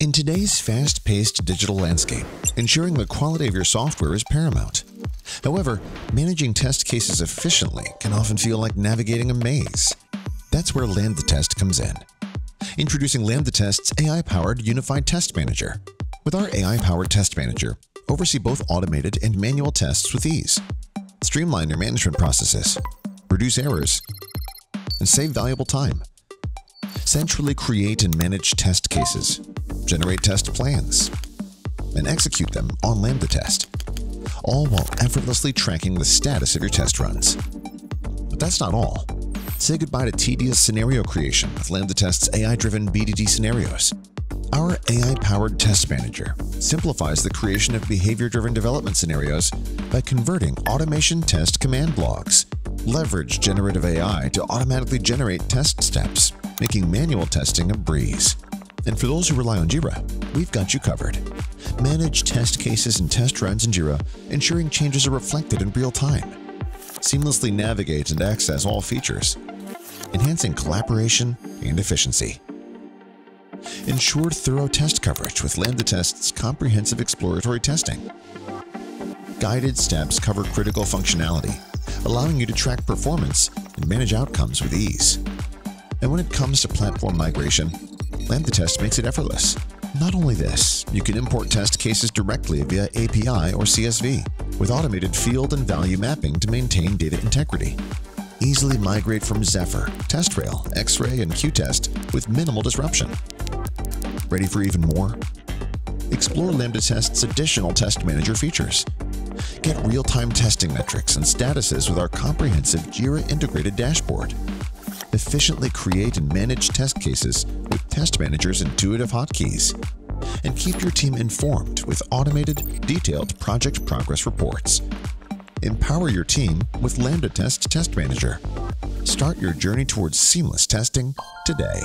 In today's fast-paced digital landscape, ensuring the quality of your software is paramount. However, managing test cases efficiently can often feel like navigating a maze. That's where LambdaTest comes in. Introducing LambdaTest's AI-powered Unified Test Manager. With our AI-powered Test Manager, oversee both automated and manual tests with ease. Streamline your management processes, reduce errors, and save valuable time. Centrally create and manage test cases, generate test plans, and execute them on LambdaTest, all while effortlessly tracking the status of your test runs. But that's not all. Say goodbye to tedious scenario creation with LambdaTest's AI-driven BDD scenarios. Our AI-powered Test Manager simplifies the creation of behavior-driven development scenarios by converting automation test command blocks. Leverage generative AI to automatically generate test steps, making manual testing a breeze. And for those who rely on Jira, we've got you covered. Manage test cases and test runs in Jira, ensuring changes are reflected in real time. Seamlessly navigate and access all features, enhancing collaboration and efficiency. Ensure thorough test coverage with LambdaTest's comprehensive exploratory testing. Guided steps cover critical functionality, allowing you to track performance and manage outcomes with ease. And when it comes to platform migration, LambdaTest makes it effortless. Not only this, you can import test cases directly via API or CSV with automated field and value mapping to maintain data integrity. Easily migrate from Zephyr, TestRail, X-ray, and QTest with minimal disruption. Ready for even more? Explore LambdaTest's additional Test Manager features. Get real-time testing metrics and statuses with our comprehensive Jira integrated dashboard. Efficiently create and manage test cases with Test Manager's intuitive hotkeys. And keep your team informed with automated, detailed project progress reports. Empower your team with LambdaTest's Test Manager. Start your journey towards seamless testing today.